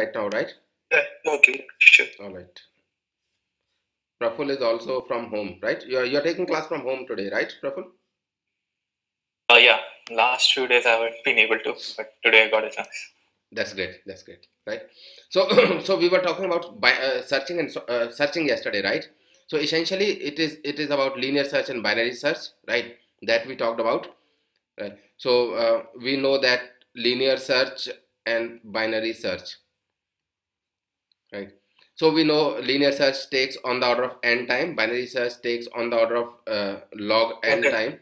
right now, right? Yeah, okay, sure. All right. Praful is also from home, right? You're taking class from home today, right, Praful? Yeah, last 2 days I haven't been able to, but today I got a chance. That's great. That's great, right? So, we were talking about searching and searching yesterday, right? So essentially, it is about linear search and binary search, right? That we talked about, right? So we know that linear search and binary search, right? So we know linear search takes on the order of n time, binary search takes on the order of log n time,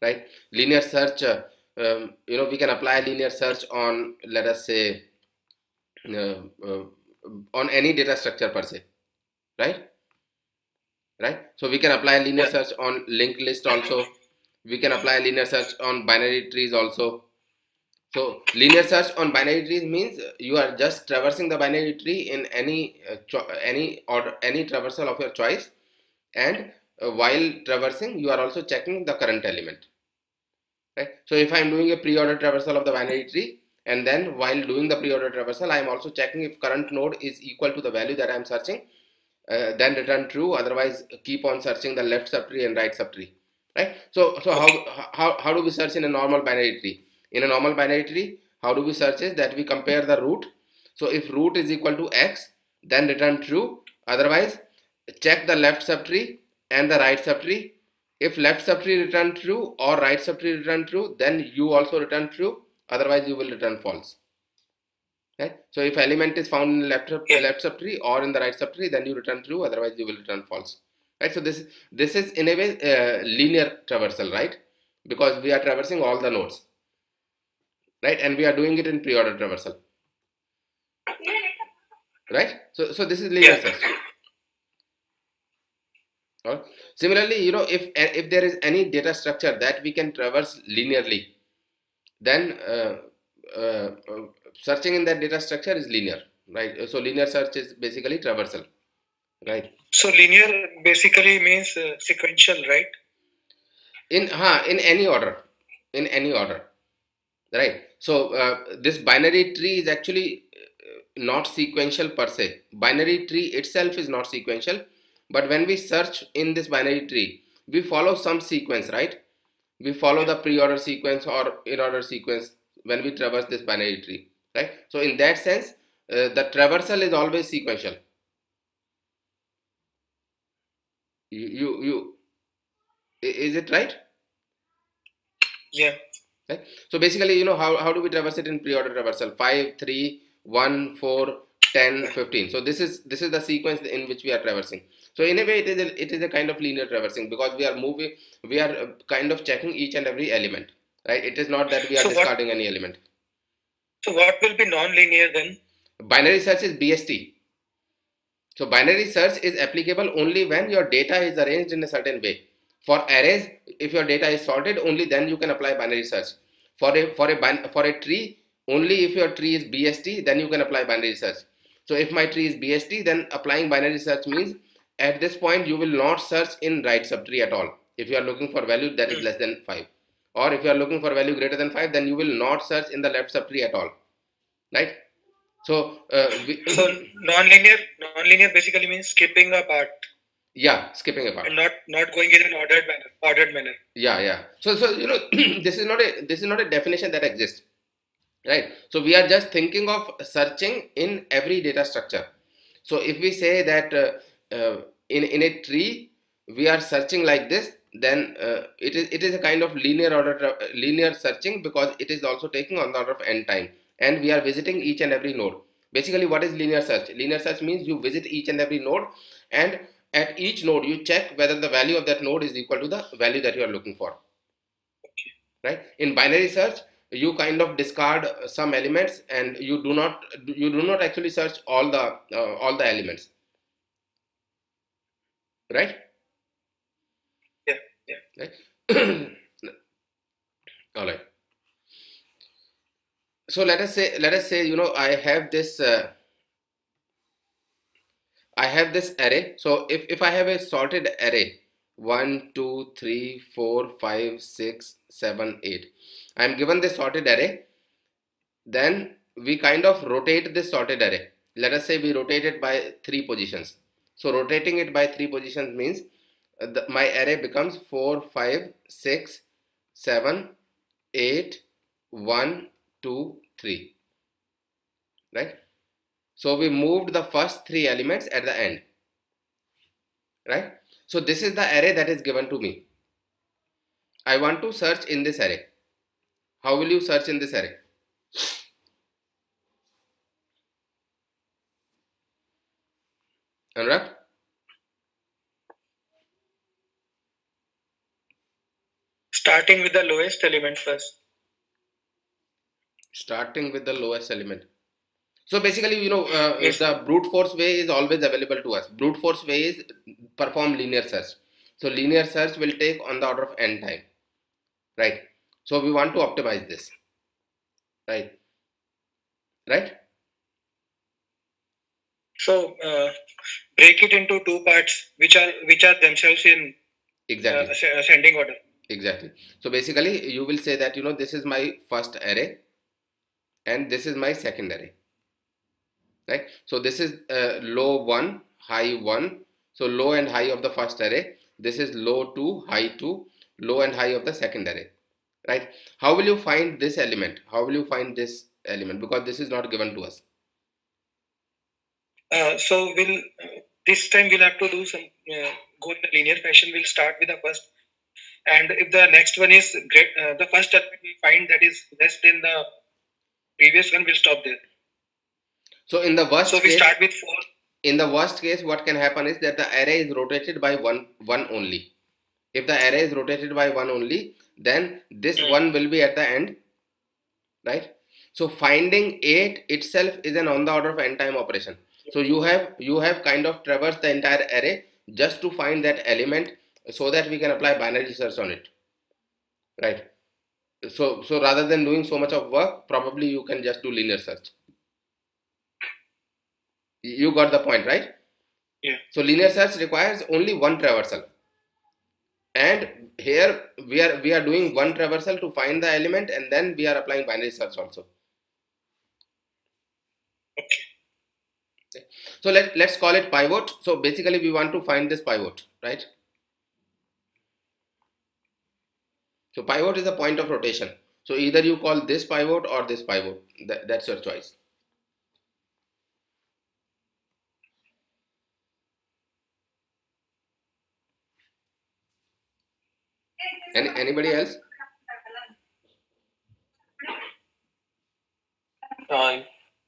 right? Linear search. You know, we can apply linear search on, let us say, on any data structure per se, right? Right. So we can apply linear search on linked list also. We can apply linear search on binary trees also. So linear search on binary trees means you are just traversing the binary tree in any order, any traversal of your choice, and while traversing, you are also checking the current element. Right. So if I am doing a pre-order traversal of the binary tree, and then while doing the pre-order traversal, I am also checking if current node is equal to the value that I am searching, then return true. Otherwise, keep on searching the left subtree and right subtree. Right. So how do we search in a normal binary tree? In a normal binary tree, how do we search is that we compare the root. So if root is equal to x, then return true. Otherwise, check the left subtree and the right subtree. If left subtree return true or right subtree return true, then you also return true. Otherwise, you will return false. Right? So, if element is found in the left subtree or in the right subtree, then you return true. Otherwise, you will return false. Right? So, this is in a way linear traversal, right? Because we are traversing all the nodes, right? And we are doing it in pre-order traversal, right? So this is linear search. Similarly, you know, if there is any data structure that we can traverse linearly, then searching in that data structure is linear, right? So linear search is basically traversal, right? So linear basically means sequential, right? In any order, right? So this binary tree is actually not sequential per se. Binary tree itself is not sequential. But when we search in this binary tree, we follow some sequence, right? We follow the pre-order sequence or in-order sequence when we traverse this binary tree, right? So in that sense, the traversal is always sequential. Is it right? Yeah. Right? So basically, you know, how do we traverse it in pre-order traversal? 5, 3, 1, 4, 10, 15. So this is the sequence in which we are traversing. So in a way, it is a kind of linear traversing because we are kind of checking each and every element, right? It is not that we are discarding any element. So what will be non-linear then? Binary search is BST. So binary search is applicable only when your data is arranged in a certain way. For arrays, if your data is sorted, only then you can apply binary search. For a tree, only if your tree is BST, then you can apply binary search. So if my tree is BST, then applying binary search means at this point you will not search in right subtree at all. If you are looking for value that is less than 5, or if you are looking for value greater than 5, then you will not search in the left subtree at all, right? So, so non-linear basically means skipping a part. Yeah, skipping a part. And not going in an ordered manner. Yeah, yeah. So you know, this is not a definition that exists. Right. So we are just thinking of searching in every data structure. So if we say that in a tree we are searching like this, then it is a kind of linear searching because it is also taking on the order of n time, and we are visiting each and every node. Basically, what is linear search? Linear search means you visit each and every node, and at each node you check whether the value of that node is equal to the value that you are looking for. Okay. Right? In binary search, you kind of discard some elements, and you do not actually search all the elements, right? Yeah. Right. All right. So let us say, you know, I have this array. So if I have a sorted array, 1, 2, 3, 4, 5, 6, 7, 8. I am given this sorted array. Then we kind of rotate this sorted array. Let us say we rotate it by 3 positions. So rotating it by 3 positions means my array becomes 4, 5, 6, 7, 8, 1, 2, 3. Right? So we moved the first 3 elements at the end. Right? So this is the array that is given to me. I want to search in this array. How will you search in this array? Anurag? Starting with the lowest element first. Starting with the lowest element. So basically, you know, yes, the brute force way is always available to us. Brute force way is perform linear search. So linear search will take on the order of n time, right? So we want to optimize this, right? Right? So break it into 2 parts, which are themselves in exactly ascending order. Exactly. So basically, you will say that, you know, this is my first array, and this is my second array. Right. So this is low 1, high 1. So low and high of the first array. This is low 2, high 2, low and high of the second array. Right. How will you find this element? How will you find this element? Because this is not given to us. So we'll this time we'll have to do some go in a linear fashion. We'll start with the first, and if the next one is great, the first element we find that is less than the previous one, we'll stop there. So in the worst case, we start with 4. In the worst case, what can happen is that the array is rotated by one only. If the array is rotated by 1 only, then this 1 will be at the end, right? So finding 8 itself is an on the order of n time operation. So you have kind of traversed the entire array just to find that element, so that we can apply binary search on it, right? So rather than doing so much of work, probably you can just do linear search. You got the point, right? Yeah. So linear search requires only 1 traversal, and here we are doing 1 traversal to find the element, and then we are applying binary search also. Okay. So let's call it pivot. So basically, we want to find this pivot, right? So pivot is a point of rotation. So either you call this pivot or this pivot. That's your choice. Anybody else?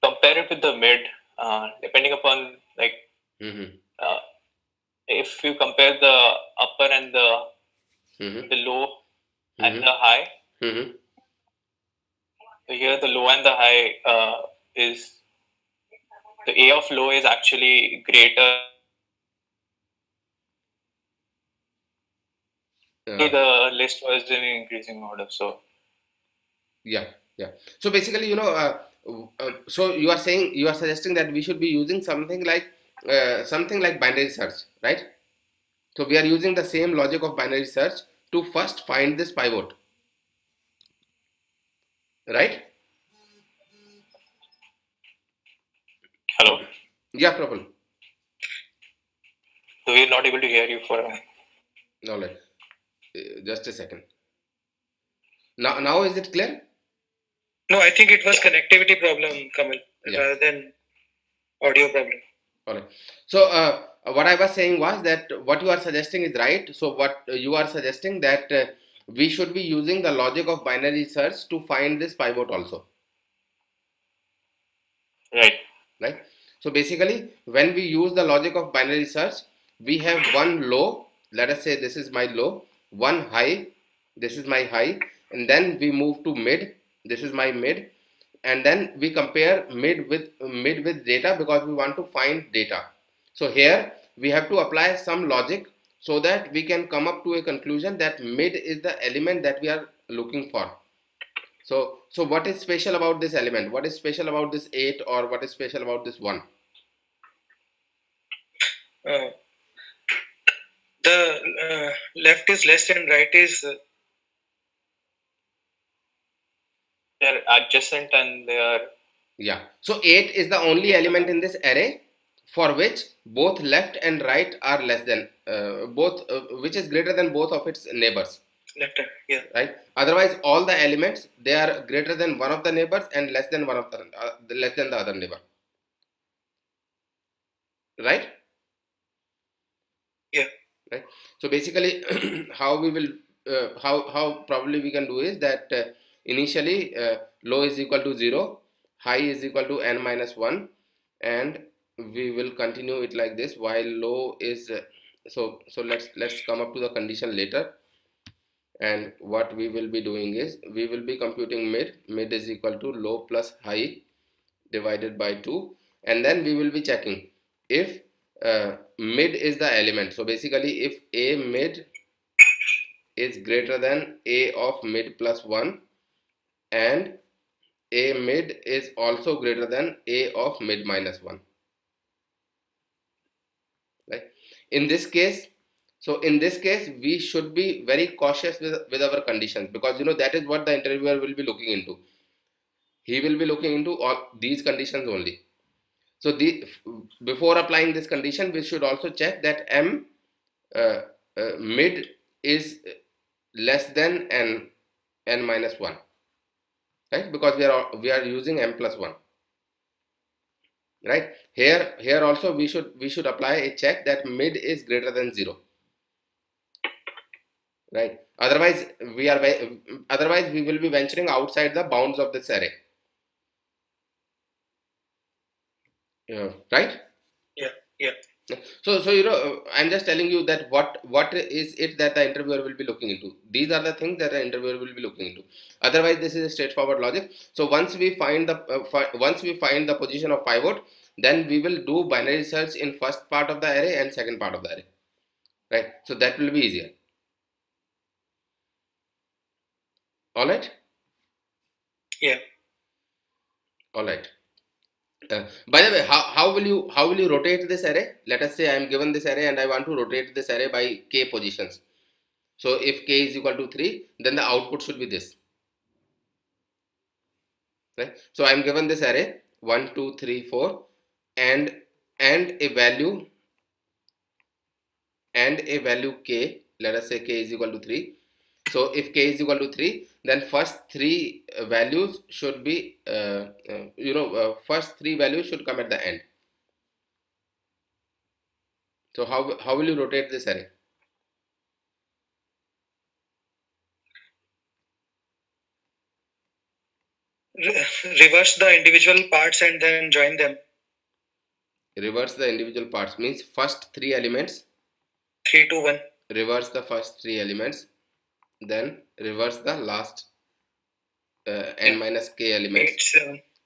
Compare it with the mid, depending upon like if you compare the upper and the low and the high. So here the low and the high is the A of low is actually greater. The list was in increasing order, so yeah. So basically, you know, so you are saying, you are suggesting that we should be using something like binary search, right? So we are using the same logic of binary search to first find this pivot, right? Hello. Yeah, Praful. So we are not able to hear you for a minute. No, like. Just a second. Now is it clear? No, I think it was connectivity problem, Kamal, rather than audio problem. All right. So what I was saying was that what you are suggesting is right. So what you are suggesting that we should be using the logic of binary search to find this pivot also. Right. Right. So basically, when we use the logic of binary search, we have one low. Let us say this is my low. One high, this is my high, and then we move to mid, this is my mid, and then we compare mid with data because we want to find data. So here we have to apply some logic so that we can come up to a conclusion that mid is the element that we are looking for. So what is special about this element? What is special about this 8, or what is special about this 1? The left is less and right is they're adjacent and they are Yeah, so 8 is the only element in this array for which both left and right are less than which is greater than both of its neighbors. Left, yeah, right. Otherwise, all the elements, they are greater than one of the neighbors and less than one of the less than the other neighbor. Right? Yeah. Right. So basically, how we will how probably we can do is that initially low is equal to 0, high is equal to n minus 1, and we will continue it like this while low is so let's come up to the condition later. And what we will be doing is we will be computing mid is equal to low plus high divided by 2, and then we will be checking if mid is the element. So basically, if a mid is greater than a of mid plus 1 and a mid is also greater than a of mid minus 1, right? In this case, so in this case, we should be very cautious with our conditions, because you know that is what the interviewer will be looking into. He will be looking into all these conditions only. So before applying this condition, we should also check that mid is less than n minus 1, right? Because we are using m plus 1, right? Here also we should apply a check that mid is greater than 0. Right. Otherwise we will be venturing outside the bounds of this array. Yeah. Right. Yeah. Yeah. So you know, I'm just telling you that what is it that the interviewer will be looking into. These are the things that the interviewer will be looking into. Otherwise, this is a straightforward logic. So once we find the position of pivot, then we will do binary search in first part of the array and second part of the array. Right. So that will be easier. Alright? Yeah. Alright. By the way, how will you rotate this array? Let us say I am given this array and I want to rotate this array by k positions. So if k is equal to 3, then the output should be this. Right? So I am given this array 1, 2, 3, 4 and a value k. Let us say k is equal to 3. So if k is equal to 3, then first three values should come at the end. So how will you rotate this array? Reverse the individual parts and then join them. Reverse the individual parts means first three elements. 3, 2, 1. Reverse the first three elements. Then reverse the last n minus k elements,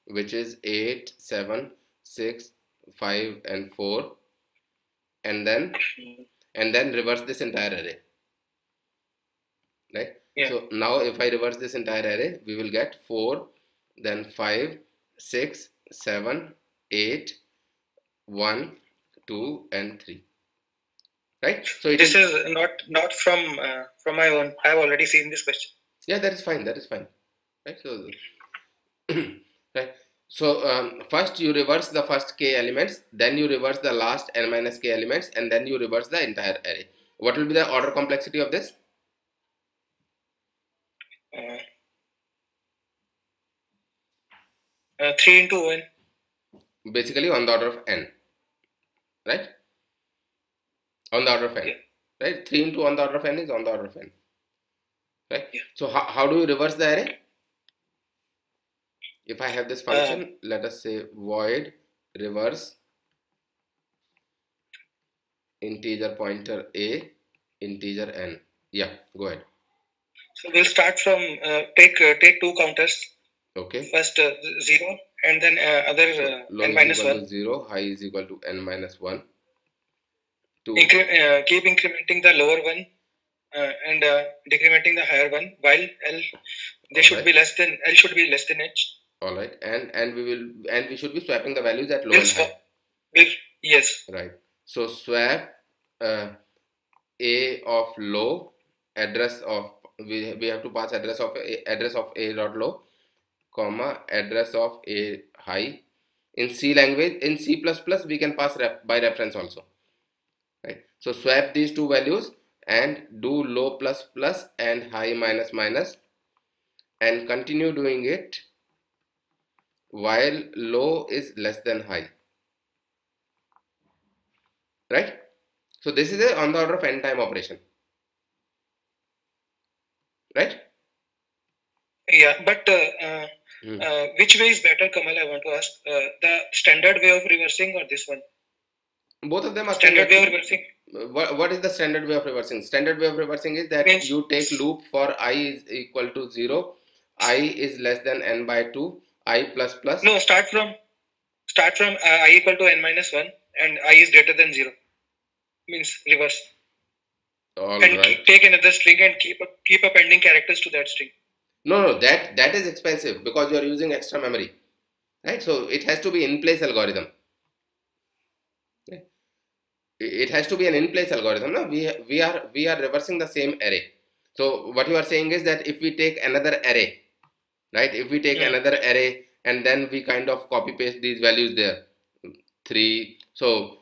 which is 8, 7, 6, 5 and 4, and then reverse this entire array, right? Yeah. So now if I reverse this entire array, we will get 4, then 5, 6, 7, 8, 1, 2 and 3. Right? So this is not from my own. I have already seen this question. Yeah, that is fine. That is fine. Right. So, right. So first you reverse the first k elements, then you reverse the last n minus k elements, and then you reverse the entire array. What will be the order complexity of this? Three into n. Basically, on the order of n. Right. On the order of n, yeah. Right? 3 into on the order of n is on the order of n, right? Yeah. So how do you reverse the array? If I have this function, let us say void reverse integer pointer a integer n. Yeah, go ahead. So we'll start from take two counters. Okay. First 0 and then other n minus 1. 0, high is equal to n minus 1. Keep incrementing the lower one and decrementing the higher one, while L should be less than h. All right, and we should be swapping the values at lower and high. Yes. Right. So swap a of low, address of we have to pass address of a dot low, comma, address of a high. In C language, in C++, we can pass by reference also. Right? So swap these two values and do low plus plus and high minus minus, and continue doing it while low is less than high. Right? So this is on the order of n time operation. Right? Yeah, but which way is better, Kamal? I want to ask the standard way of reversing or this one? Both of them are standard way of reversing. What is the standard way of reversing? Standard way of reversing is that you take loop for I is equal to 0, I is less than n by 2, I plus plus. No, start from I equal to n minus 1 and I is greater than 0. Means reverse. All and right. Take another string and keep appending characters to that string. No, that is expensive because you are using extra memory, right? So it has to be in-place algorithm. It has to be an in-place algorithm. No, we are reversing the same array. So what you are saying is that if we take another array, right? If we take another array and then we kind of copy paste these values there, 3. So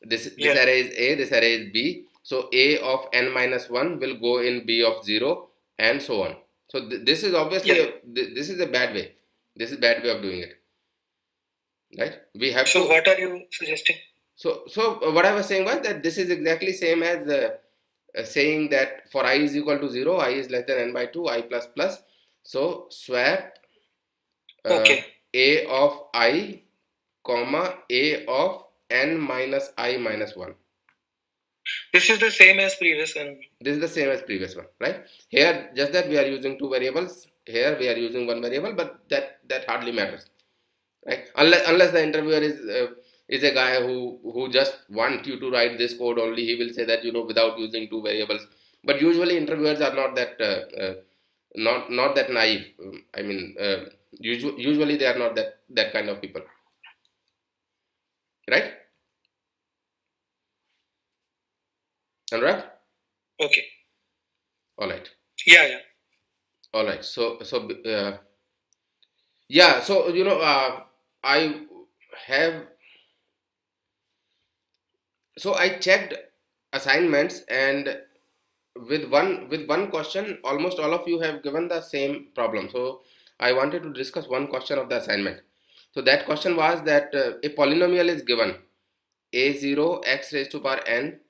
this array is A, this array is B. So A of n minus 1 will go in B of 0 and so on. So this is obviously this is a bad way. This is a bad way of doing it, right? We have to. So what are you suggesting? So what I was saying was that this is exactly same as saying that for I is equal to 0, I is less than n by 2, I plus plus. So swap A of I, comma A of n minus I minus 1. This is the same as previous one. This is the same as previous one, right? Here, just that we are using two variables. Here we are using one variable, but that hardly matters, right? Unless the interviewer is a guy who just wants you to write this code only, he will say that, you know, without using two variables. But usually interviewers are not that not that naive. I mean, usually they are not that kind of people, right? Right? Okay. All right. Yeah. All right. So you know, I checked assignments, and with one question, almost all of you have given the same problem. So I wanted to discuss one question of the assignment. So that question was that a polynomial is given, a0 x raised to power n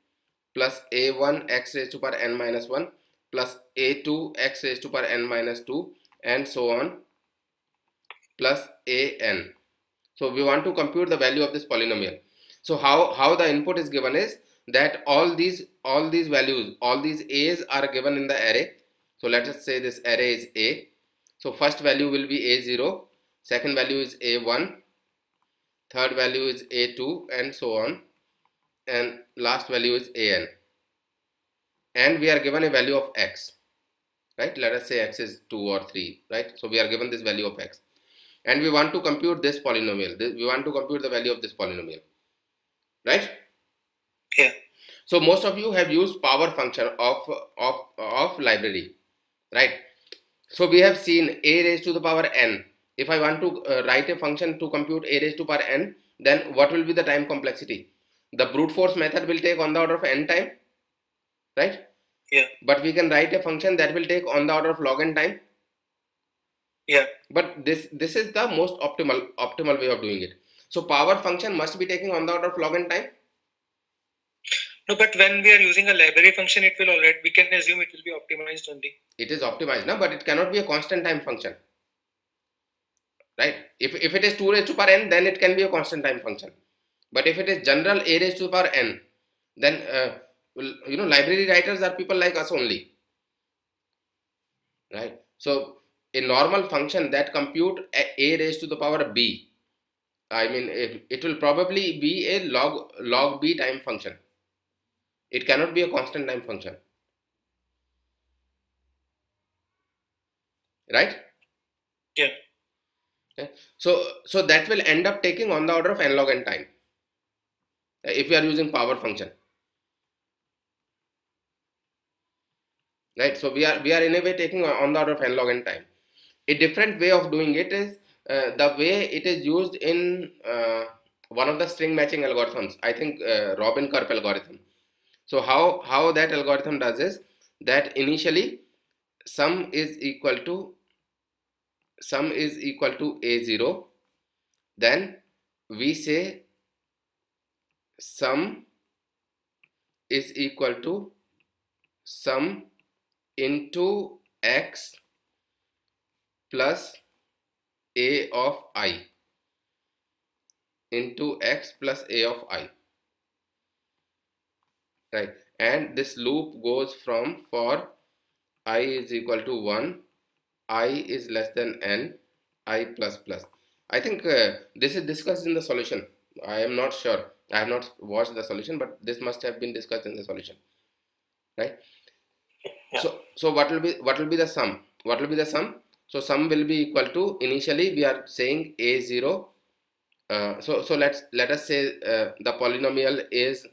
plus a1 x raised to power n minus 1 plus a2 x raised to power n minus 2 and so on plus an. So we want to compute the value of this polynomial. So how the input is given is that all these values, all these a's are given in the array. So let us say this array is a. So first value will be a0, second value is a1, third value is a2 and so on, and last value is an, and we are given a value of x, right? Let us say x is 2 or 3, right? So we are given this value of x and we want to compute this polynomial. We want to compute the value of this polynomial, right? Yeah. So most of you have used power function of library, right? So we have seen a raised to the power n. If I want to write a function to compute a raised to power n, then what will be the time complexity? The brute force method will take on the order of n time, right? Yeah. But we can write a function that will take on the order of log n time. Yeah. But this is the most optimal way of doing it. So power function must be taking on the order of log n time. No, but when we are using a library function, it will already, we can assume it will be optimized only. It is optimized now, but it cannot be a constant time function, right? If it is 2 raised to power n, then it can be a constant time function. But if it is general a raised to the power n, then you know, library writers are people like us only, right? So a normal function that compute a raised to the power b, I mean it will probably be a log b time function. It cannot be a constant time function, right? Yeah. Okay. So that will end up taking on the order of n log n time, if we are using power function, right? So we are in a way taking on the order of n log n time. A different way of doing it is the way it is used in one of the string matching algorithms, I think Robin Karp algorithm. So how that algorithm does is that initially sum is equal to a0, then we say sum into x plus a of I into x plus a of I, right? And this loop goes from for I is equal to 1, I is less than n, I plus plus. I think this is discussed in the solution. I am not sure, I have not watched the solution, but this must have been discussed in the solution, right? Yeah. So what will be the sum? What will be the sum? So sum will be equal to, initially we are saying a0. Let us say the polynomial is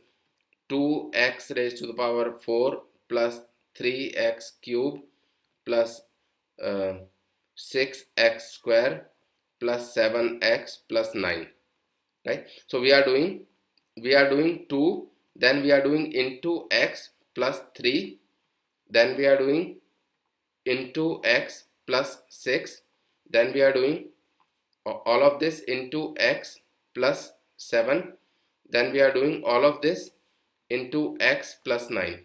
2x raised to the power 4 plus 3x cube plus 6x square plus 7x plus 9, right? So we are doing 2, then we are doing into x plus 3, then we are doing into x plus 6, then we are doing all of this into x plus 7, then we are doing all of this into x plus 9,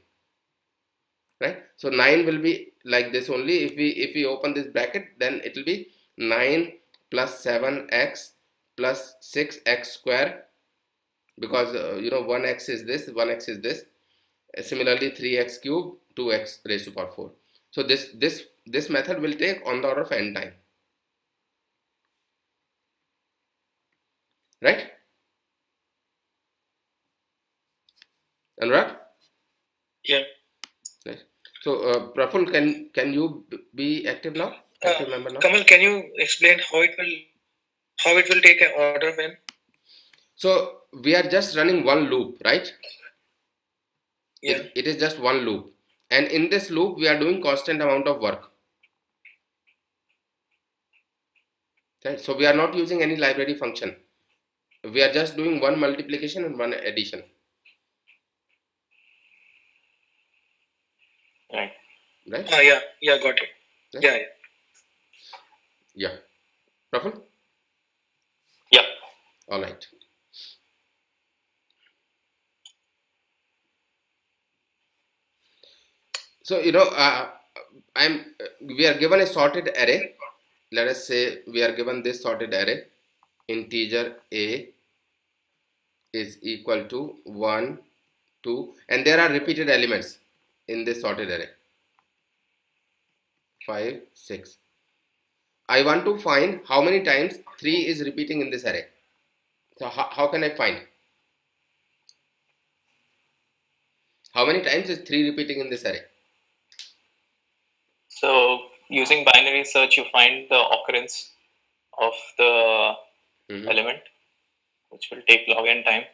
right? So 9 will be like this only. If we open this bracket, then it will be 9 plus 7x plus 6x square, because 1x is this, 1x is this. Similarly 3x cube, 2x raised to power 4. So this method will take on the order of n time, right? Anurag? Yeah. Right. So Praful, can you be active now? Active member now? Kamal, can you explain how it will take an order of n? So we are just running one loop, right? Yeah. It is just one loop, and in this loop we are doing constant amount of work, right? So we are not using any library function, we are just doing one multiplication and one addition, right? Right. Yeah, got it. Right? Yeah. Praful? Yeah. All right. So we are given a sorted array. Let us say we are given this sorted array, integer a is equal to 1, 2, and there are repeated elements in this sorted array, 5, 6. I want to find how many times 3 is repeating in this array. So how can I find? How many times is 3 repeating in this array? So using binary search, you find the occurrence of the element, which will take log n time.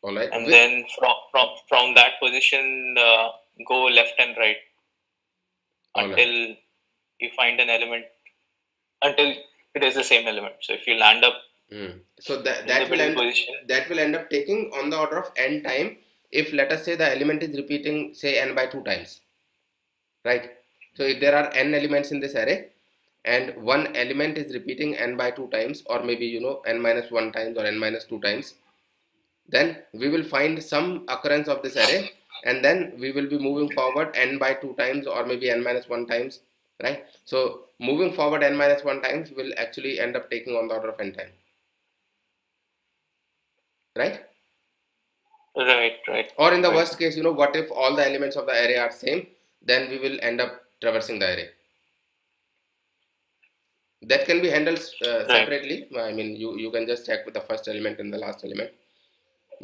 All right. And then from that position, go left and right until you find an element, until it is the same element. So if you land up, so that will end up taking on the order of n time. If let us say the element is repeating, say n by 2 times, right? So if there are n elements in this array, and one element is repeating n by 2 times, or maybe n minus 1 times or n minus 2 times, then we will find some occurrence of this array, and then we will be moving forward n by 2 times or maybe n minus 1 times, right? So moving forward n minus 1 times will actually end up taking on the order of n time, right? Right. Or in the worst case, what if all the elements of the array are same, then we will end up traversing the array. That can be handled separately. I mean, you can just check with the first element and the last element.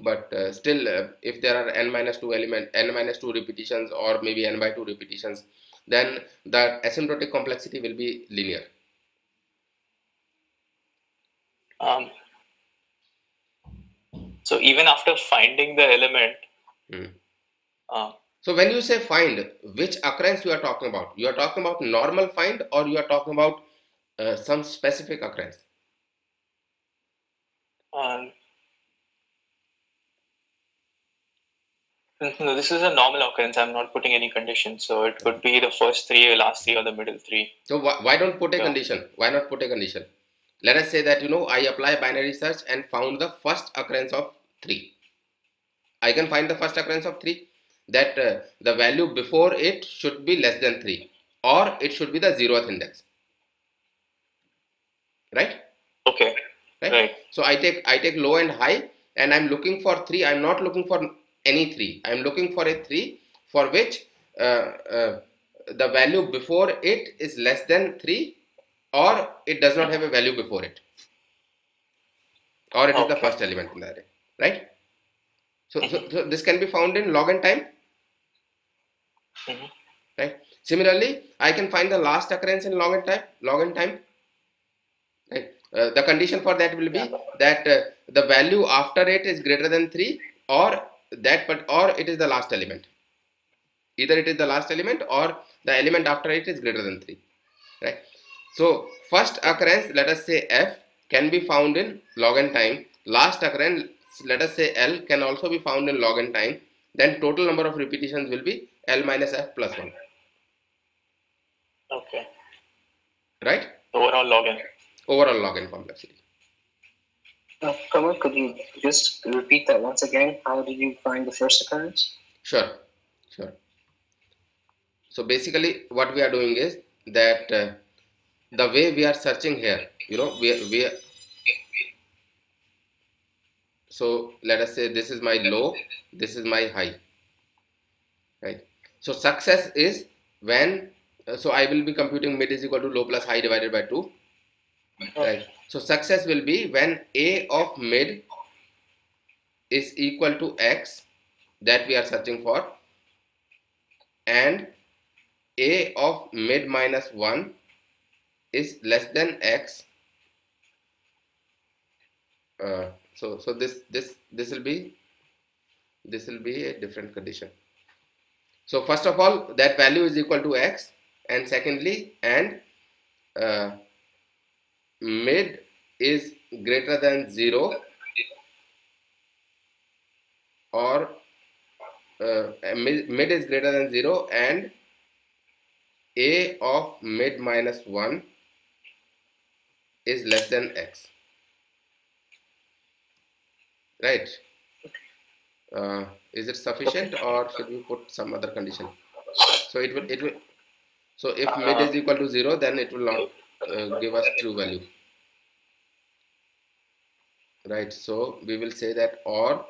But still, if there are n minus 2 repetitions, or maybe n by 2 repetitions, then the asymptotic complexity will be linear. So even after finding the element. So when you say find, which occurrence you are talking about? You are talking about normal find, or you are talking about some specific occurrence? No, this is a normal occurrence. I'm not putting any condition. So it could be the first three, last three, or the middle three. So why don't put a condition? Why not put a condition? Let us say that, you know, I apply binary search and found the first occurrence of 3. I can find the first occurrence of 3, that the value before it should be less than 3, or it should be the 0th index. Right? Okay. Right. So I take low and high, and I'm looking for 3. I'm not looking for any 3. I'm looking for a 3 for which the value before it is less than 3, or it does not have a value before it, or it is the first element in the array, right? So, so this can be found in log n time, right? Similarly, I can find the last occurrence in log n time, right? The condition for that will be that the value after it is greater than 3, or it is the last element. Either it is the last element or the element after it is greater than 3, right? So first occurrence, let us say f, can be found in log n time. Last occurrence, let us say l, can also be found in log n time. Then total number of repetitions will be l minus f plus 1. Okay. Right? Overall log n. Overall log n complexity. Kamal, could you just repeat that once again? How did you find the first occurrence? Sure, sure. So basically what we are doing is that the way we are searching here, you know, we are, so let us say this is my low, this is my high, right? So success is when, so I will be computing mid is equal to low plus high divided by 2, right? So success will be when a of mid is equal to x, that we are searching for, and a of mid minus 1 is less than x. So this will be a different condition. So first of all, that value is equal to x, and secondly, and mid is greater than 0, or mid is greater than 0, and a of mid minus 1 is less than x, right? Is it sufficient, or should we put some other condition? So it will. So if mid is equal to 0, then it will not give us true value, right? So we will say that or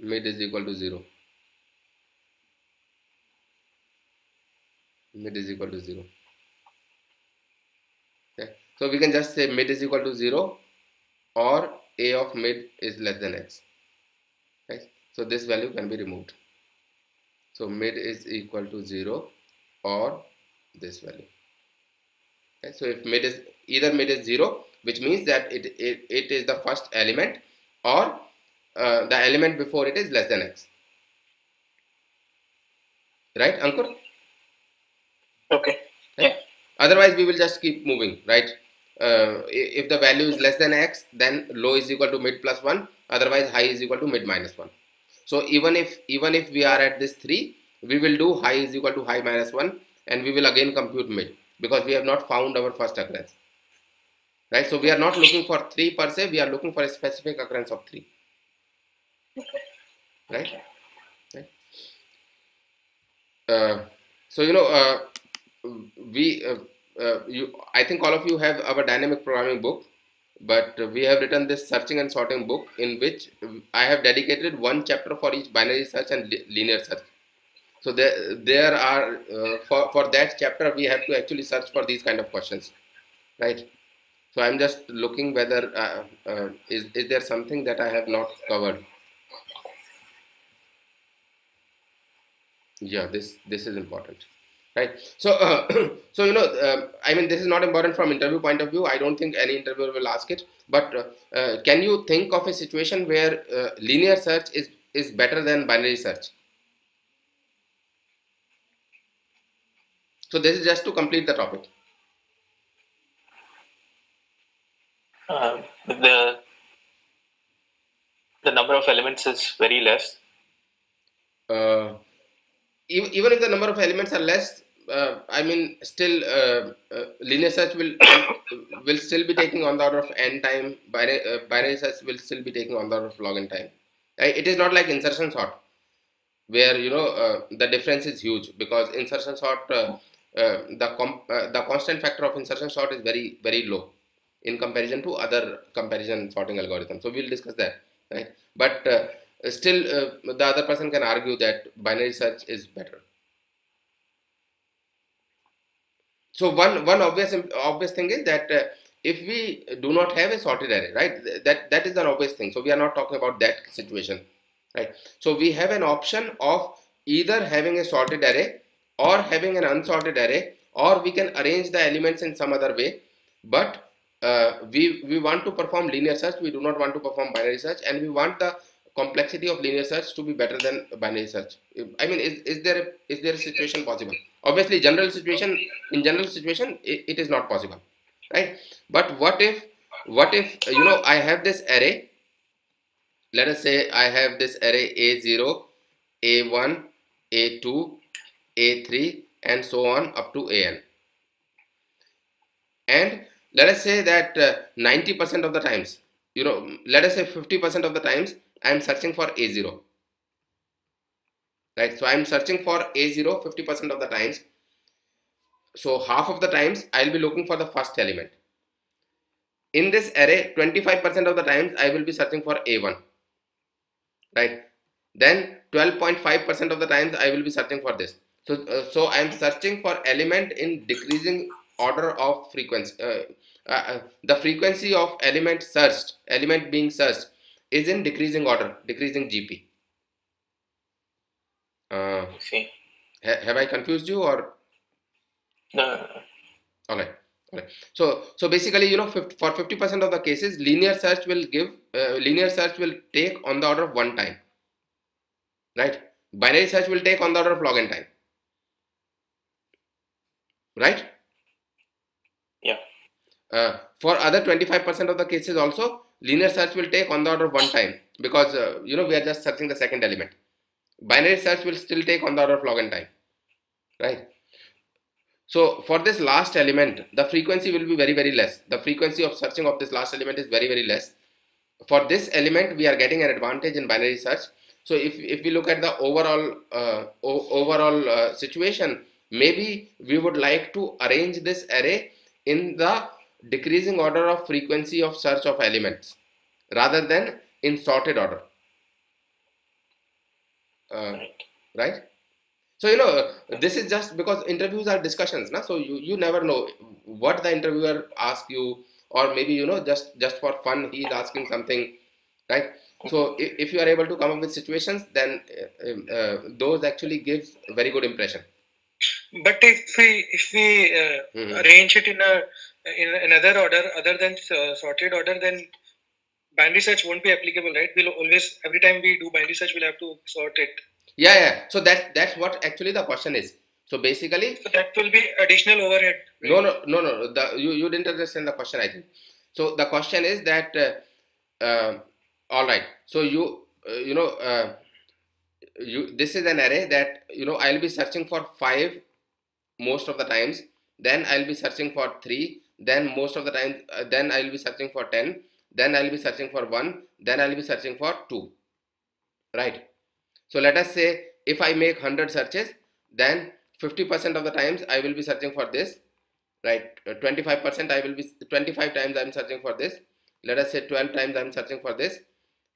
mid is equal to 0. Mid is equal to 0. Okay, so we can just say mid is equal to 0, or a of mid is less than x, right? So this value can be removed. So mid is equal to 0, or this value. Okay, so if mid is, either mid is 0, which means that it is the first element, or the element before it is less than x, right, Ankur? Okay. Right? Yeah. Otherwise, we will just keep moving, right? If the value is less than x, then low is equal to mid plus 1. Otherwise, high is equal to mid minus 1. So even if we are at this 3, we will do high is equal to high minus 1, and we will again compute mid, because we have not found our first occurrence, right? So we are not looking for 3 per se. We are looking for a specific occurrence of 3, right? Right. So you know. I think all of you have our dynamic programming book, but we have written this searching and sorting book, in which I have dedicated one chapter for each binary search and linear search. So there are for that chapter we have to actually search for these kind of questions, right? So I'm just looking whether is there something that I have not covered. Yeah, this is important. Right. So, so you know, I mean, this is not important from interview point of view. I don't think any interviewer will ask it. But can you think of a situation where linear search is better than binary search? So this is just to complete the topic. The number of elements is very less. Even if the number of elements are less, I mean, still linear search will still be taking on the order of n time. Binary search will still be taking on the order of log n time. It is not like insertion sort, where you know the difference is huge, because insertion sort the constant factor of insertion sort is very, very low in comparison to other comparison sorting algorithms. So we'll discuss that, right? But still, the other person can argue that binary search is better. So one obvious thing is that if we do not have a sorted array, right? That is an obvious thing. So we are not talking about that situation, right? So we have an option of either having a sorted array or having an unsorted array, or we can arrange the elements in some other way. But we want to perform linear search. We do not want to perform binary search, and we want the complexity of linear search to be better than binary search. I mean, is there a situation possible? Obviously, in general situation, it is not possible, right? But what if you know, I have this array. Let us say I have this array A0, A1, A2, A3, and so on up to AN. And let us say that 90% of the times, you know, let us say 50% of the times I am searching for A0, right? So I am searching for A0 50% of the times. So half of the times I will be looking for the first element. In this array, 25% of the times I will be searching for A1, right? Then 12.5% of the times I will be searching for this. So so I am searching for element in decreasing order of frequency. The frequency of element being searched is in decreasing order, decreasing GP. See, have I confused you, or no? All right. So basically, you know, for 50% of the cases, linear search will take on the order of 1 time, right? Binary search will take on the order of log n time, right? Yeah. For other 25% of the cases also, linear search will take on the order of 1 time, because you know, we are just searching the second element. Binary search will still take on the order of log n time, right? So for this last element, the frequency will be very, very less. The frequency of searching of this last element is very, very less. For this element, we are getting an advantage in binary search. So if we look at the overall situation, maybe we would like to arrange this array in the decreasing order of frequency of search of elements, rather than in sorted order. Right? So you know, this is just because interviews are discussions, na? So you never know what the interviewer asks you, or maybe, you know, just for fun he is asking something, right? So if you are able to come up with situations, then those actually gives a very good impression. But if we arrange it in another order other than sorted order, then binary search won't be applicable, right? We'll always, every time we do binary search, we'll have to sort it. Yeah. So that's what actually the question is. So basically, so that will be additional overhead, right? No. You didn't understand the question, I think. So the question is that all right. So this is an array that, you know, I'll be searching for 5 most of the times. Then I'll be searching for 3. Then most of the time, then I'll be searching for 10. Then I'll be searching for 1. Then I'll be searching for 2, right? So let us say if I make 100 searches, then 50% of the times I will be searching for this, right? 25% I will be 25 times I'm searching for this. Let us say 12 times I'm searching for this,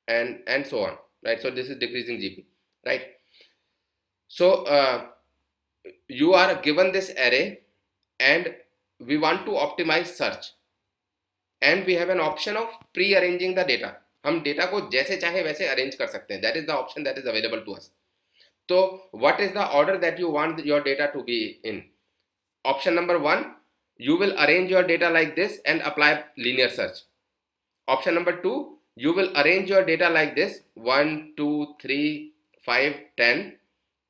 and so on, right? So this is decreasing GP, right? So you are given this array, and we want to optimize search, and we have an option of pre-arranging the data. हम data को जैसे चाहे वैसे arrange कर सकते हैं. That is the option that is available to us. So what is the order that you want your data to be in? Option number 1, you will arrange your data like this and apply linear search. Option number 2, you will arrange your data like this, 1, 2, 3, 5, 10,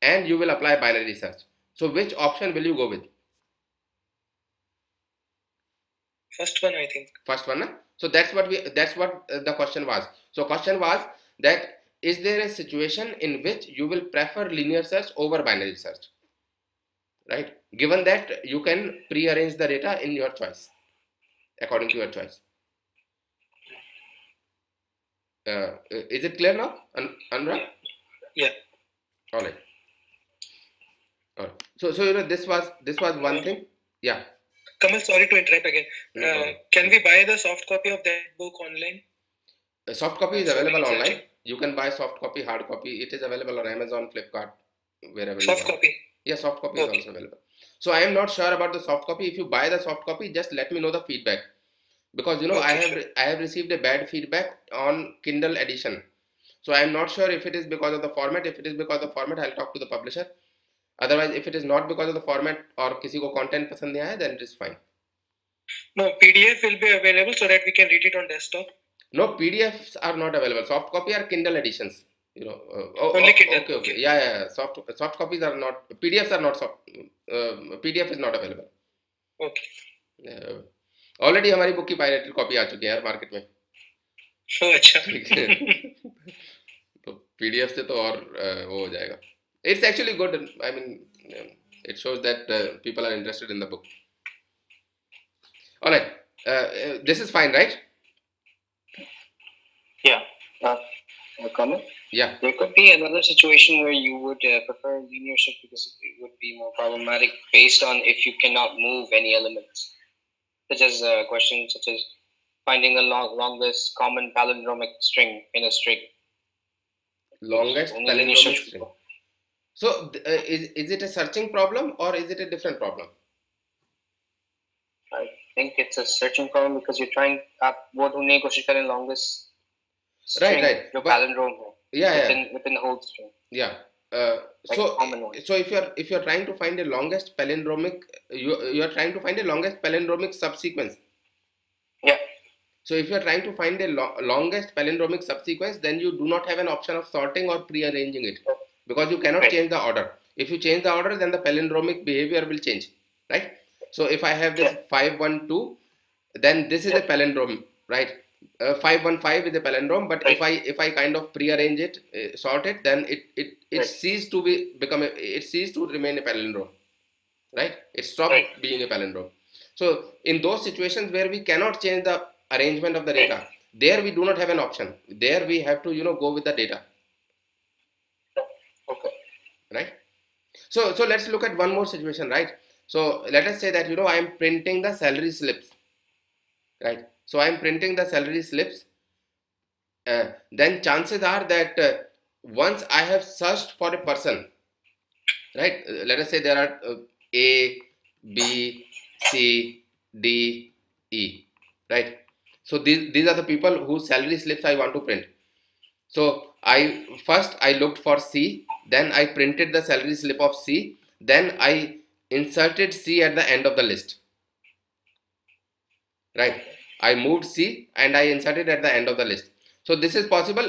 and you will apply binary search. So which option will you go with? First one, I think. First one, na? So that's what the question was. So question was that is there a situation in which you will prefer linear search over binary search, right? Given that you can pre-arrange the data in your choice, according to your choice. Is it clear now, Anurag? Yeah. All right. All right. So you know, this was one thing. Yeah. Kamal, sorry to interrupt again. Can we buy the soft copy of that book online? A soft copy is available online. You can buy soft copy, hard copy. It is available on Amazon, Flipkart, wherever. Soft copy. Yeah, soft copy is also available. So I am not sure about the soft copy. If you buy the soft copy, just let me know the feedback, because you know I have received a bad feedback on Kindle edition. So I am not sure if it is because of the format. If it is because of the format, I'll talk to the publisher. Otherwise, if it is not because of the format or किसी को content पसंद नहीं आया, then it is fine. No, PDF will be available so that we can read it on desktop. No, PDFs are not available. Soft copy are Kindle editions. You know, only Kindle. Okay. Yeah. Soft copies are not. PDFs are not soft. PDF is not available. Okay. Already हमारी book की pirated copy आ चुकी है यार market में. Oh अच्छा. तो PDF से तो और वो हो जाएगा. It's actually good. I mean, it shows that people are interested in the book. All right, this is fine, right? Yeah. Kamal? Yeah. There could be another situation where you would prefer linear search because it would be more problematic based on if you cannot move any elements, such as questions such as finding the longest common palindromic string in a string. Longest palindromic string. So is it a searching problem or is it a different problem? I think it's a searching problem because you're trying to longest string, right. Your palindrome. Yeah, within the whole string. Yeah. Like so if you're trying to find a longest palindromic, you're trying to find a longest palindromic subsequence. Yeah. So if you're trying to find a longest palindromic subsequence, then you do not have an option of sorting or pre-arranging it. Okay. Because you cannot change the order. If you change the order, then the palindromic behavior will change, right? So if I have this 512, then this is a palindrome, right? 515 is a palindrome, but if I kind of prearrange it, sort it, then it ceases to remain a palindrome, right? It stopped being a palindrome. So in those situations where we cannot change the arrangement of the data, there we do not have an option. There we have to, you know, go with the data. Right. So let's look at one more situation, right? So let us say that, you know, I am printing the salary slips, right? So I am printing the salary slips. Then chances are that once I have searched for a person, right? Let us say there are A, B, C, D, E, right? So these are the people whose salary slips I want to print. So I first looked for C, then I printed the salary slip of C, then I inserted C at the end of the list, right? I moved C and I inserted at the end of the list. So this is possible.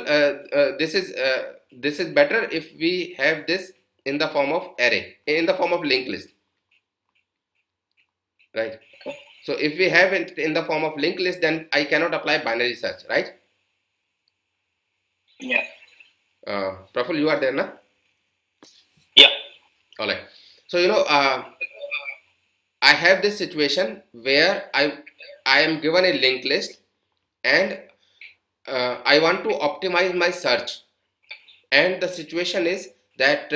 This is better if we have this in the form of array, in the form of linked list, right? So if we have it in the form of linked list, then I cannot apply binary search, right? Yeah. Praful, you are there, na? Yeah. All right. So you know, I have this situation where I am given a linked list, and I want to optimize my search. And the situation is that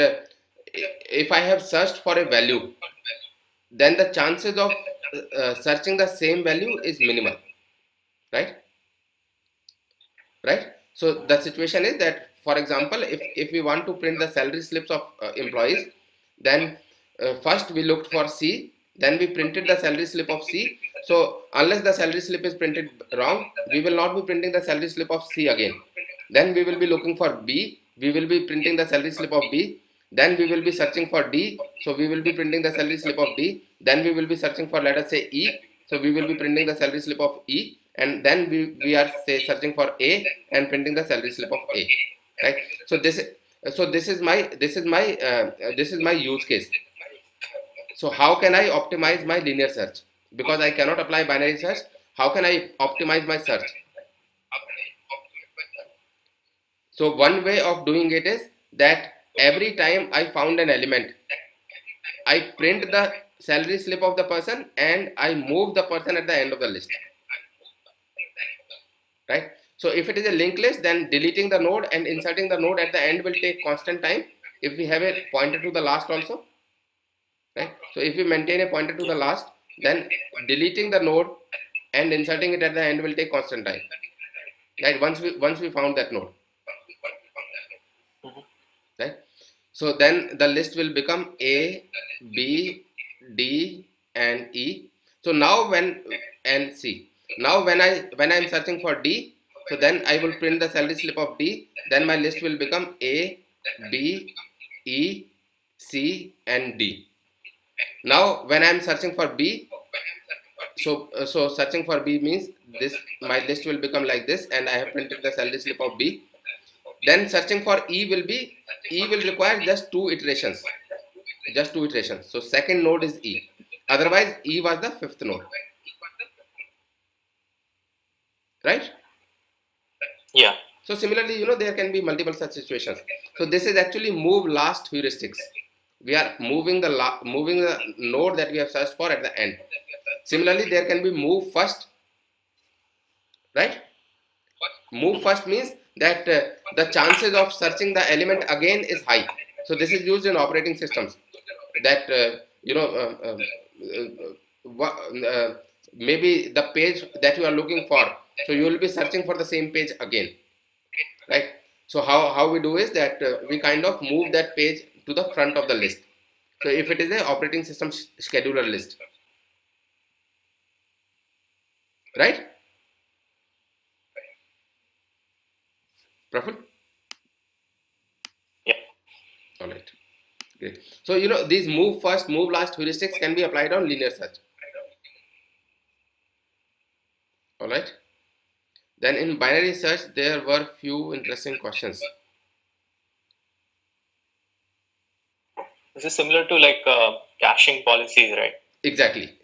if I have searched for a value, then the chances of searching the same value is minimal, right? Right. So the situation is that, for example, if we want to print the salary slips of employees, then first we looked for C, then we printed the salary slip of C. So unless the salary slip is printed wrong, we will not be printing the salary slip of C again. Then we will be looking for B, we will be printing the salary slip of B. Then we will be searching for D, so we will be printing the salary slip of D. Then we will be searching for, let us say, E, so we will be printing the salary slip of E. And then we are, say, searching for A and printing the salary slip of A, right? So this is my use case. So how can I optimize my linear search? Because I cannot apply binary search, How can I optimize my search? So one way of doing it is that every time I found an element, I print the salary slip of the person and I move the person at the end of the list. Right? So if it is a linked list, then deleting the node and inserting the node at the end will take constant time if we have a pointer to the last also. Right? So if we maintain a pointer to the last, then deleting the node and inserting it at the end will take constant time. Right? Once we found that node. Right? So then the list will become A, B, D and E. So now when and C. Now when I'm searching for D, so then I will print the salary slip of D. Then my list will become A, B, E, C and D. Now when I'm searching for B, so searching for B means this, my list will become like this and I have printed the salary slip of B. Then searching for E will be, E will require just two iterations, So second node is E. Otherwise E was the fifth node. Right? Yeah. So similarly, you know, there can be multiple such situations. So this is actually move last heuristics. We are moving the node that we have searched for at the end. Similarly, there can be move first. Right? Move first means that the chances of searching the element again is high. So this is used in operating systems that maybe the page that you are looking for, so you will be searching for the same page again, right? So how we do is that we kind of move that page to the front of the list. So if it is an operating system scheduler list, right? Praful? Yeah. All right. Great. So, you know, these move first, move last heuristics can be applied on linear search. All right. Then in binary search, there were few interesting questions. This is similar to like caching policies, right? Exactly.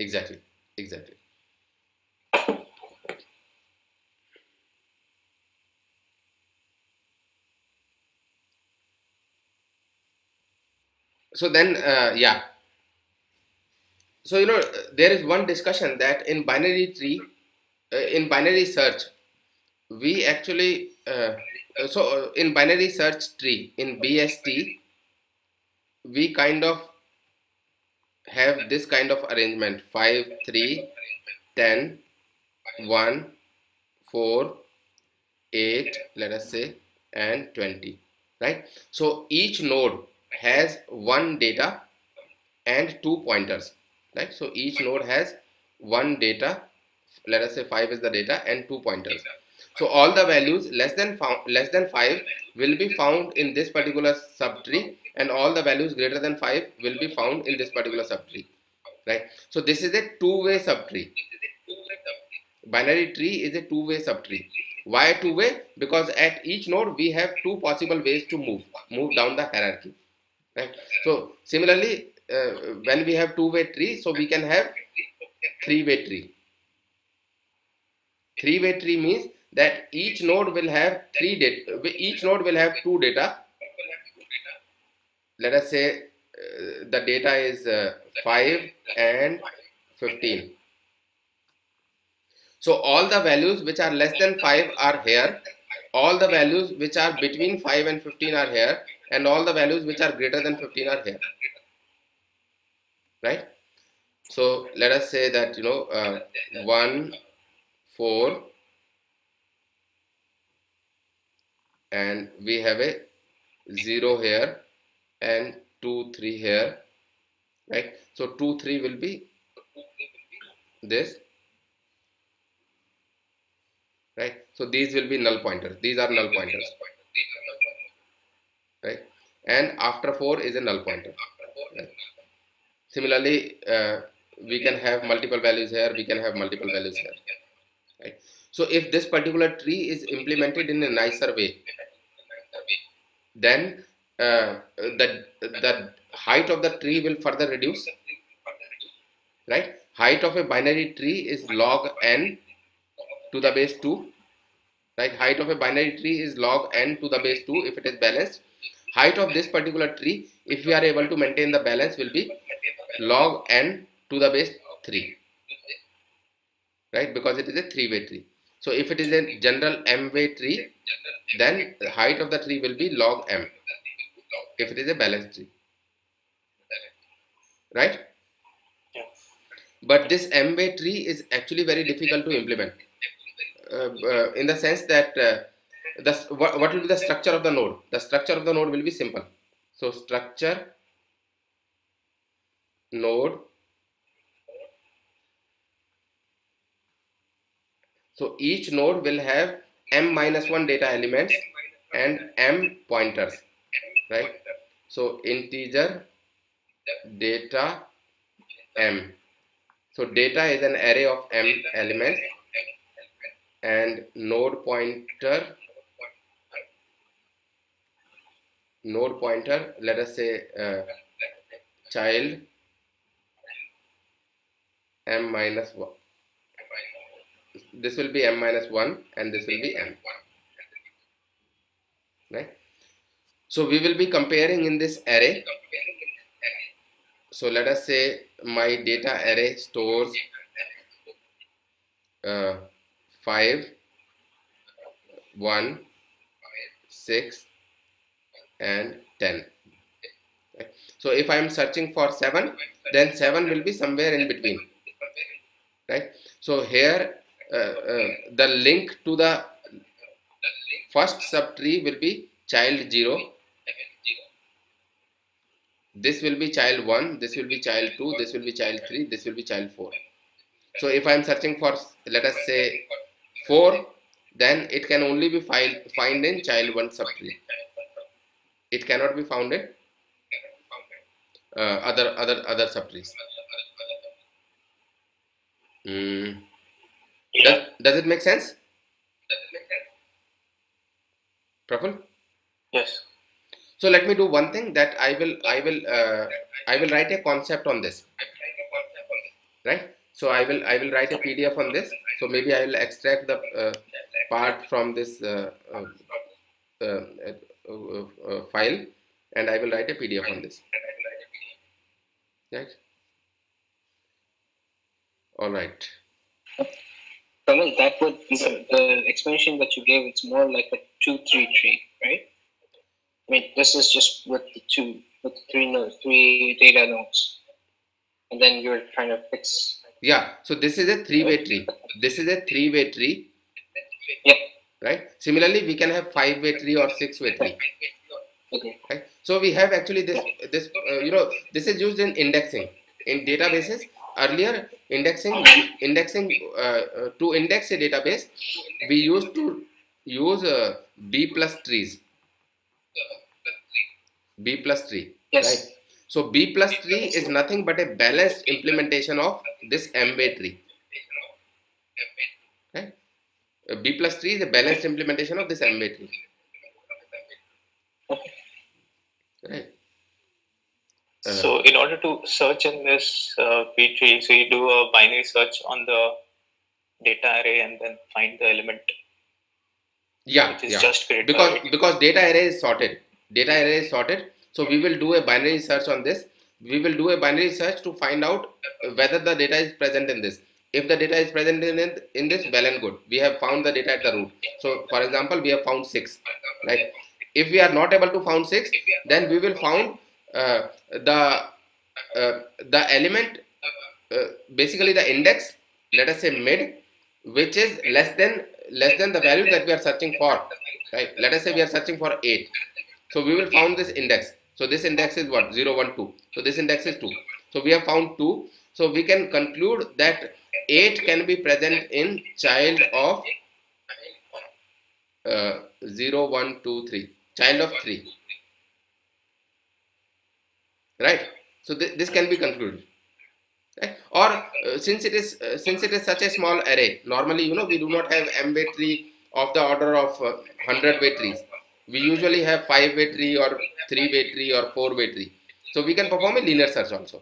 So then, so you know, there is one discussion that in binary tree, in binary search, we actually, in binary search tree, in BST, we kind of have this kind of arrangement, 5, 3, 10, 1, 4, 8, let us say, and 20, right? So each node has one data and two pointers, right? So each node has one data, let us say 5 is the data and two pointers. So all the values less than 5 will be found in this particular subtree, and all the values greater than 5 will be found in this particular subtree, right? So this is a two-way subtree. Binary tree is a two-way subtree. Why two-way? Because at each node we have two possible ways to move down the hierarchy. Right. So similarly, when we have two-way tree, so we can have three-way tree. Three-way tree means that each node will have two data. Let us say the data is 5 and 15. So all the values which are less than 5 are here. All the values which are between 5 and 15 are here. And all the values which are greater than 15 are here, right? So let us say that, you know, 1, 4, and we have a 0 here and 2, 3 here, right? So 2, 3 will be this, right? So these will be null pointers. These are null pointers. Right, and after 4 is a null pointer. Right. Similarly, we can have multiple values here, we can have multiple values here. Right. So if this particular tree is implemented in a nicer way, then the height of the tree will further reduce. Right, height of a binary tree is log n to the base 2, right? Height of a binary tree is log n to the base 2 if it is balanced. Height of this particular tree, if we are able to maintain the balance, will be log n to the base 3, right? Because it is a 3-way tree. So if it is a general m-way tree, then the height of the tree will be log m if it is a balanced tree, right? Yeah. But this m-way tree is actually very difficult to implement in the sense that what will be the structure of the node? The structure of the node will be simple. So structure node. So each node will have m-1 data elements and m pointers, right? So integer data m. So data is an array of m elements and node pointer, let us say child m-1. This will be m-1 and this will be m, right? So we will be comparing in this array. So let us say my data array stores 5, 1, 6 and 10, right? So if I am searching for 7, then 7 will be somewhere in between, right? So here the link to the first subtree will be child 0. This will be child 1, this will be child 2, this will be child 3, this will be child 4. So if I am searching for, let us say, 4, then it can only be found in child 1 subtree. It cannot be found in other subtrees. Does it make sense? Praful? Yes. So let me do one thing, that I will write a concept on this, right? So I will write a PDF on this. So maybe I will extract the part from this file, and I will write a PDF on this. Right? All right. Kamal, that would the explanation that you gave, it's more like a 2-3 tree, right? I mean, this is just with the three data nodes, and then you're trying to fix. Yeah, so this is a 3-way tree. This is a 3-way tree. Yeah. Right. Similarly, we can have 5-way tree or 6-way tree. Okay. Right. So we have actually this is used in indexing in databases. Earlier, to index a database, we used to use B+ trees. B+3, yes. Right? So B+3 is nothing but a balanced implementation of this M-way tree. Right? B+3 is a balanced implementation of this M-way tree. Okay. Right. So in order to search in this B tree, so you do a binary search on the data array and then find the element. Yeah. Which is just created because data array is sorted. Data array is sorted, so we will do a binary search on this. We will do a binary search to find out whether the data is present in this. If the data is present in this, well and good. We have found the data at the root. So, for example, we have found 6. Right? If we are not able to find 6, then we will find the element, basically the index, let us say mid, which is less than the value that we are searching for. Right? Let us say we are searching for 8. So we will found this index. So this index is what? 0, 1, 2. So this index is 2. So we have found 2. So we can conclude that 8 can be present in child of 0, 1, 2, 3. Child of 3. Right? So this can be concluded. Right? Or since it is such a small array, normally, you know, we do not have m-way tree of the order of 100-way trees. We usually have 5-way tree or 3-way tree or 4-way tree. So we can perform a linear search also.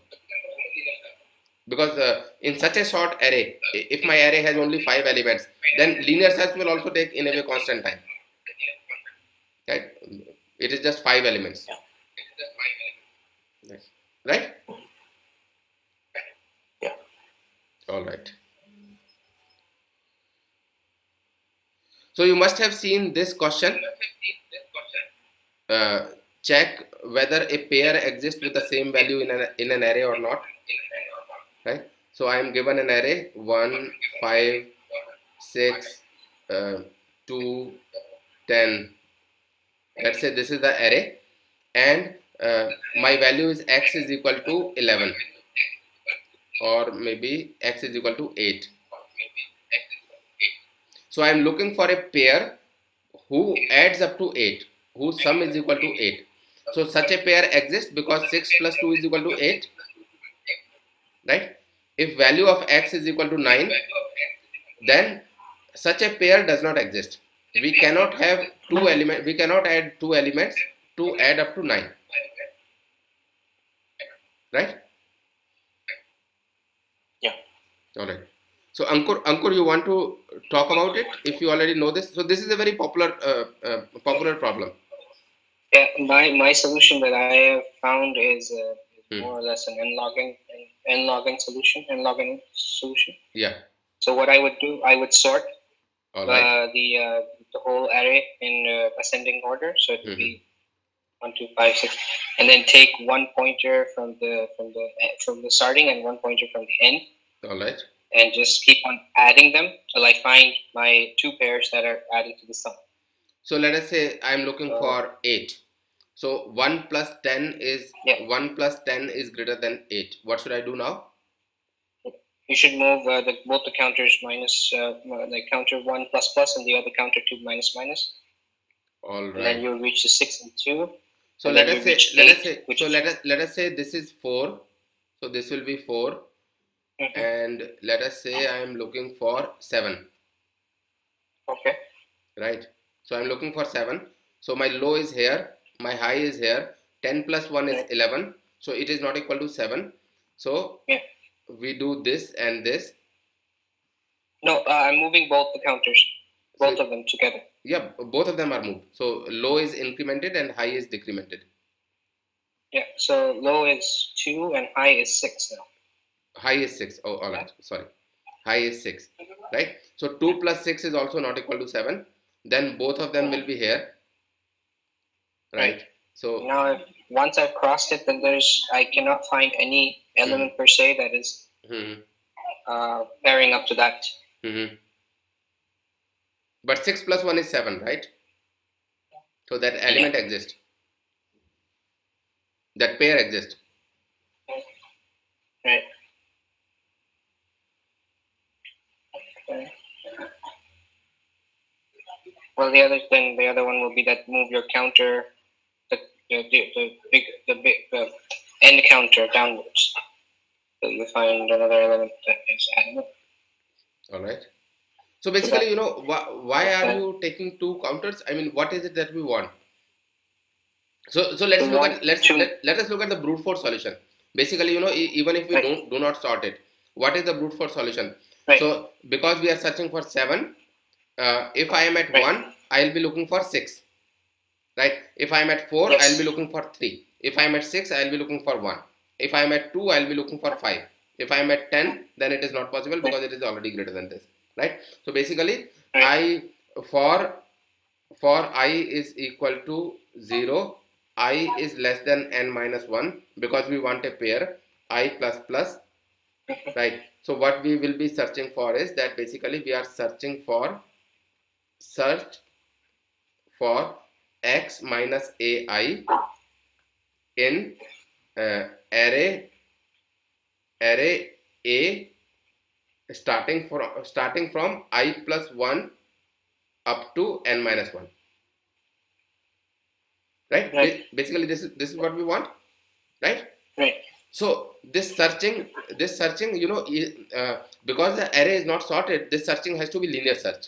Because in such a short array, if my array has only 5 elements, then linear search will also take in a way constant time. Right? It is just 5 elements. Yes. Right? Yeah. All right. So you must have seen this question. Check whether a pair exists with the same value in an array or not. Right? So I am given an array 1, 5, 6, 2, 10. Let's say this is the array, and my value is x is equal to 11, or maybe x is equal to 8. So I am looking for a pair who adds up to 8, whose sum is equal to 8. So such a pair exists because 6 plus 2 is equal to 8. Right? If value of x is equal to 9, then such a pair does not exist. We cannot have two elements. We cannot add two elements to add up to 9. Right? Yeah. All right. So Ankur, you want to talk about it? If you already know this, so this is a very popular, popular problem. Yeah. My solution that I have found is more or less an n log n solution. Yeah. So what I would do, I would sort the whole array in ascending order, so it would be 1, 2, 5, 6, and then take one pointer from the starting and one pointer from the end. All right. And just keep on adding them till I find my two pairs that are added to the sum. So let us say I am looking for 8. So 1 plus 10 is greater than 8. What should I do now? You should move both the counters like counter 1 plus plus and the other counter 2 minus minus. All right. And then you'll reach the 6 and 2. So let us say this is 4. So this will be 4. Mm-hmm. And let us say I am looking for 7. Okay. Right. So I am looking for 7. So my low is here. My high is here. 10 plus 1 is 11. So it is not equal to 7. So we do this and this. No, I'm moving both the counters. Both of them together. Yeah, both of them are moved. So low is incremented and high is decremented. Yeah, so low is 2 and high is 6 now. High is 6. Oh, all right. Sorry. High is 6. Right? So 2 plus 6 is also not equal to 7. Then both of them will be here. Right. So now, once I've crossed it, then I cannot find any element per se that is pairing up to that. But 6 plus 1 is 7, right? So that element exists. That pair exists. Right. Okay. Well, the other one will be that move your counter, the end counter downwards. So you find another element that is added. All right. So basically, you know, why are you taking two counters? I mean, what is it that we want? So let us look at the brute force solution. Basically, you know, even if we do not sort it, what is the brute force solution? Right. So because we are searching for 7, if I am at 1, I will be looking for 6. Right? If I am at 4, I will be looking for 3. If I am at 6, I will be looking for 1. If I am at 2, I will be looking for 5. If I am at 10, then it is not possible because it is already greater than this. Right? So basically, for I is equal to 0, I is less than n minus 1 because we want a pair I plus plus. Right? So what we will be searching for is that basically we are searching for x minus ai in array a starting from I plus 1 up to n minus 1. Right? Basically this is what we want. Right? Right. So this searching, you know, because the array is not sorted, this searching has to be linear search.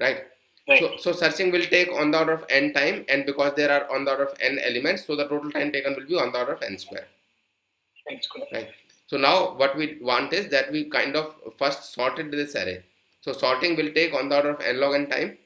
Right? Right. So searching will take on the order of n time, and because there are on the order of n elements, so the total time taken will be on the order of n square. Right. So now what we want is that we kind of first sorted this array. So sorting will take on the order of n log n time.